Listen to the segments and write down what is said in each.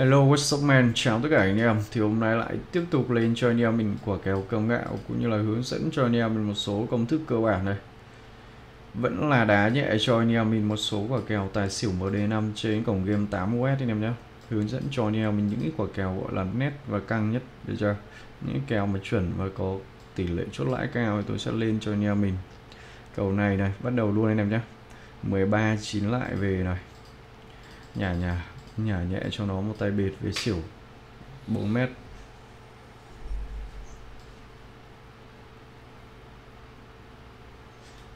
Hello, what's up man, chào tất cả anh em. Thì hôm nay lại tiếp tục lên cho anh em mình quả kèo cơm gạo cũng như là hướng dẫn cho anh em mình một số công thức cơ bản đây. Vẫn là đá nhẹ cho anh em mình một số quả kèo tài xỉu MD5 trên cổng game 8US anh em nhé. Hướng dẫn cho anh em mình những cái quả kèo gọi là nét và căng nhất, được chưa? Những kèo mà chuẩn và có tỷ lệ chốt lãi cao thì tôi sẽ lên cho anh em mình. Cầu này này, bắt đầu luôn anh em nhé. 13-9 lại về này. Nhả nhẹ cho nó một tay bệt về xỉu 4m.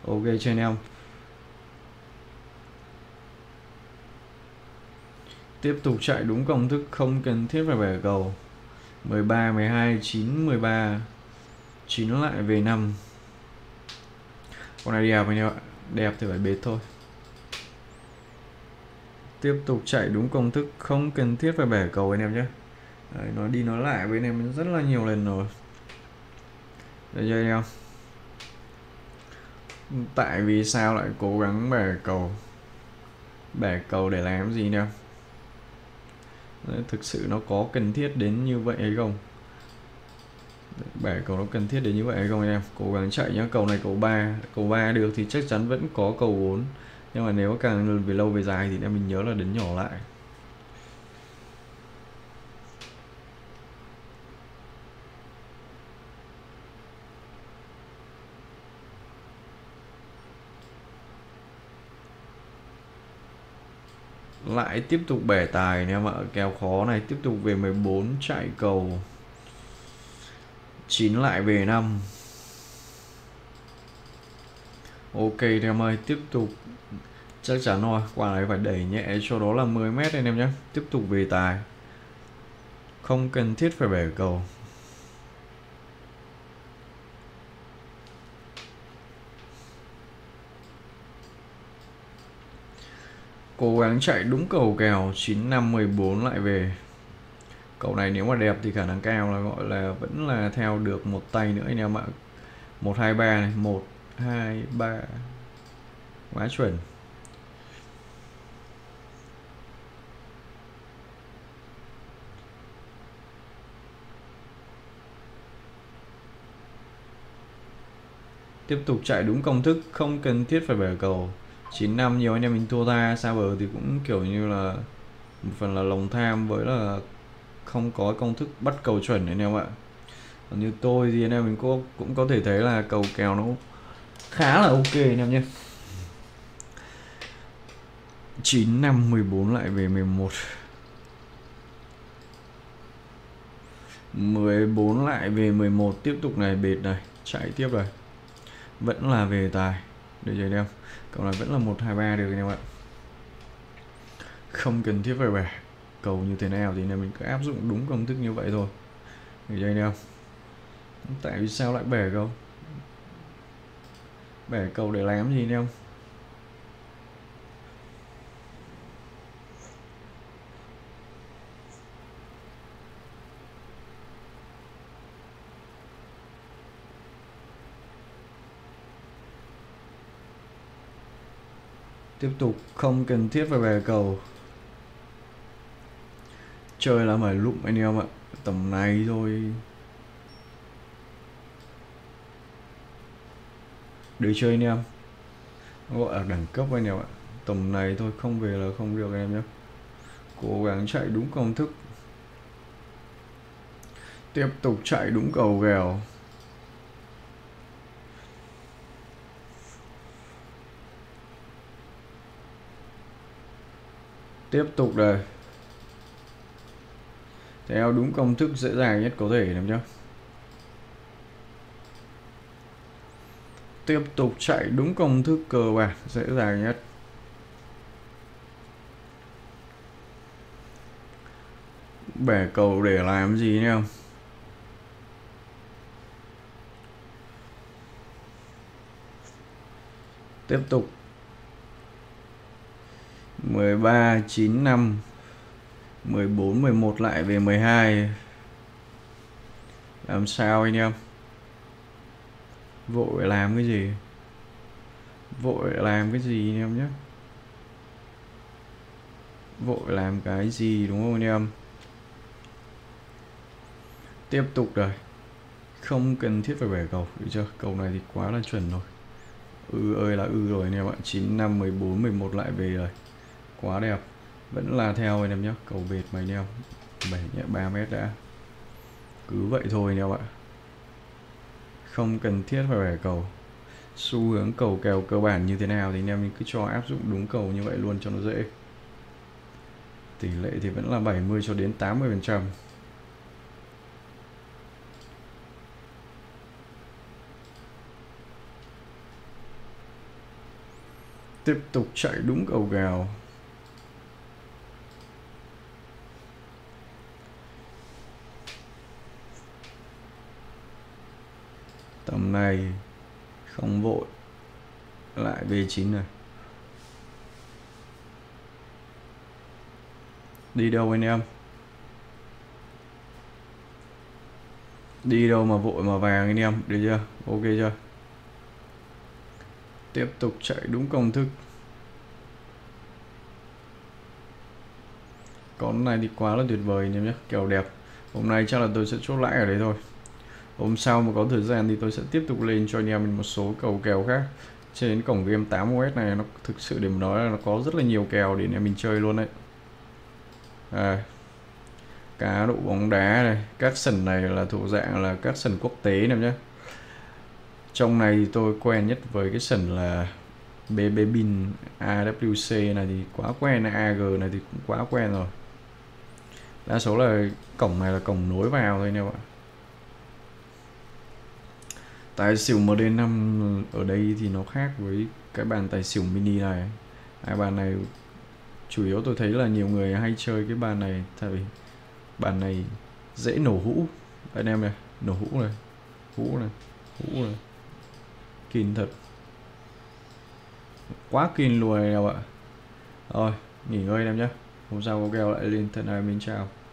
Ok cho anh em. Tiếp tục chạy đúng công thức, không cần thiết phải bẻ cầu. 13, 12, 9, 13 9 lại về 5. Con này đẹp anh em ạ. Đẹp thì phải bệt thôi. Tiếp tục chạy đúng công thức, không cần thiết phải bẻ cầu anh em nhé. Đấy, nó đi nó lại với anh em rất là nhiều lần rồi. Đấy cho anh em. Tại vì sao lại cố gắng bẻ cầu? Bẻ cầu để làm gì nhé? Đấy, thực sự nó có cần thiết đến như vậy hay không? Bẻ cầu nó cần thiết đến như vậy hay không anh em? Cố gắng chạy nhá, cầu này cầu 3. Cầu 3 được thì chắc chắn vẫn có cầu 4. Nhưng mà nếu càng về lâu về dài thì em mình nhớ là đến nhỏ lại. Lại tiếp tục bẻ tài em ạ, kèo khó này. Tiếp tục về 14 chạy cầu 9 lại về 5. Ok em ơi, tiếp tục chắc chắn rồi, quả này phải đẩy nhẹ cho đó là 10m anh em nhé. Tiếp tục về tài, không cần thiết phải bẻ cầu. Cố gắng chạy đúng cầu kèo 9514 lại về. Cầu này nếu mà đẹp thì khả năng cao là gọi là vẫn là theo được một tay nữa anh em ạ. 123 này, 123 quá chuẩn. Tiếp tục chạy đúng công thức, không cần thiết phải bẻ cầu. 95 nhiều anh em mình thua ra xa bờ thì cũng kiểu như là một phần là lòng tham với là không có công thức bắt cầu chuẩn anh em ạ. Còn như tôi thì anh em mình cũng có thể thấy là cầu kèo nó khá là ok anh em nhé. 9514 lại về 11. 14 lại về 11, tiếp tục này bệt này, chạy tiếp rồi. Vẫn là về tài để chơi em. Cầu này vẫn là 123 được anh em ạ. Không cần thiết phải bẻ cầu như thế nào thì là mình cứ áp dụng đúng công thức như vậy thôi. Để chơi anh em. Tại vì sao lại bẻ cầu? Bẻ cầu để làm gì anh em? Tiếp tục không cần thiết phải bẻ cầu. Chơi là phải lụm anh em ạ. Tầm này thôi. Để chơi anh em. Gọi là đẳng cấp anh em ạ. Tầm này thôi, không về là không được anh em nhé. Cố gắng chạy đúng công thức. Tiếp tục chạy đúng cầu kèo. Tiếp tục đây. Theo đúng công thức dễ dàng nhất có thể làm nhá. Tiếp tục chạy đúng công thức cờ bạc dễ dàng nhất. Bẻ cầu để làm gì nhá. Tiếp tục 13, 9, 5 14, 11 lại về 12. Làm sao anh em? Vội làm cái gì? Vội làm cái gì anh em nhé? Vội làm cái gì đúng không anh em? Tiếp tục rồi. Không cần thiết phải bẻ cầu, được chưa? Cầu này thì quá là chuẩn rồi. Ơi là rồi nè bạn. 9, 5, 14, 11 lại về rồi. Quá đẹp. Vẫn là theo anh em nhé. Cầu bệt mày neo. 7 nhẹ 3m đã. Cứ vậy thôi nè bạn. Không cần thiết phải bẻ cầu. Xu hướng cầu kèo cơ bản như thế nào thì anh em cứ cho áp dụng đúng cầu như vậy luôn cho nó dễ. Tỷ lệ thì vẫn là 70 cho đến 80%. Tiếp tục chạy đúng cầu gào. Tầm này không vội. Lại B9 này. Đi đâu anh em? Đi đâu mà vội mà vàng anh em, được chưa? Ok chưa? Tiếp tục chạy đúng công thức. Con này thì quá là tuyệt vời anh em nhé, kèo đẹp. Hôm nay chắc là tôi sẽ chốt lãi ở đấy thôi. Hôm sau mà có thời gian thì tôi sẽ tiếp tục lên cho anh em mình một số cầu kèo khác. Trên cổng game 8US này nó thực sự để mà nói là nó có rất là nhiều kèo để anh em mình chơi luôn đấy. Cá độ bóng đá này, các sân này là thuộc dạng là các sân quốc tế anh em nhé. Trong này thì tôi quen nhất với cái sân là BBBin, AWC này thì quá quen, AG này thì cũng quá quen rồi. Đa số là cổng này là cổng nối vào thôi nè bạn. Tài xỉu MD5 ở đây thì nó khác với cái bàn tài xỉu mini này. Hai bàn này chủ yếu tôi thấy là nhiều người hay chơi cái bàn này, tại vì bàn này dễ nổ hũ anh em này, nổ hũ này, hũ này. Kinh thật, quá kinh luôn này em ạ. Rồi nghỉ ngơi em nhé, hôm sau có kèo lại lên. Thân này mình chào.